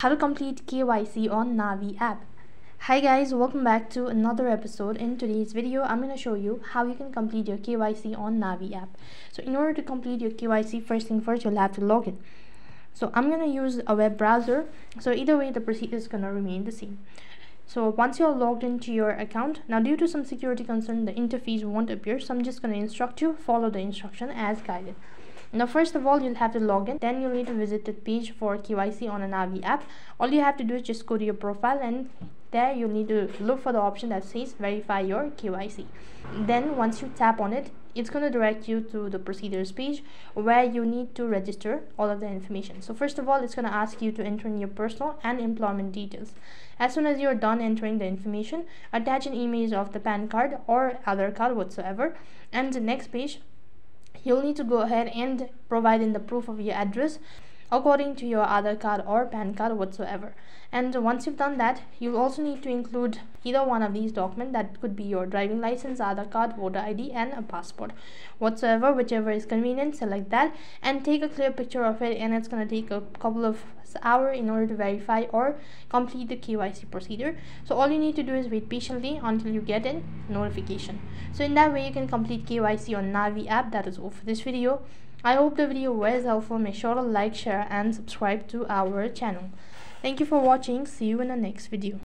How to complete KYC on Navi app. Hi guys, welcome back to another episode. In today's video, I'm going to show you how you can complete your KYC on Navi app. So in order to complete your KYC, first thing first, you'll have to log in. So I'm going to use a web browser. So either way, the procedure is going to remain the same. So once you're logged into your account, now due to some security concern, the interface won't appear. So I'm just going to instruct you, follow the instruction as guided. Now first of all, you'll have to log in, then you'll need to visit the page for KYC on a Navi app. All you have to do is just go to your profile, and there you'll need to look for the option that says verify your KYC. Then once you tap on it, it's going to direct you to the procedures page where you need to register all of the information. So first of all, it's going to ask you to enter in your personal and employment details. As soon as you're done entering the information, attach an image of the PAN card or Aadhaar card whatsoever, and the next page you'll need to go ahead and provide in the proof of your address according to your Aadhaar card or PAN card whatsoever. And once you've done that, you'll also need to include either one of these documents. That could be your driving license, Aadhaar card, voter ID, and a passport whatsoever, whichever is convenient. Select that and take a clear picture of it, and it's going to take a couple of hours in order to verify or complete the KYC procedure. So all you need to do is wait patiently until you get a notification. So in that way, you can complete KYC on Navi app. That is all for this video. I hope the video was helpful. Make sure to like, share, and subscribe to our channel. Thank you for watching. See you in the next video.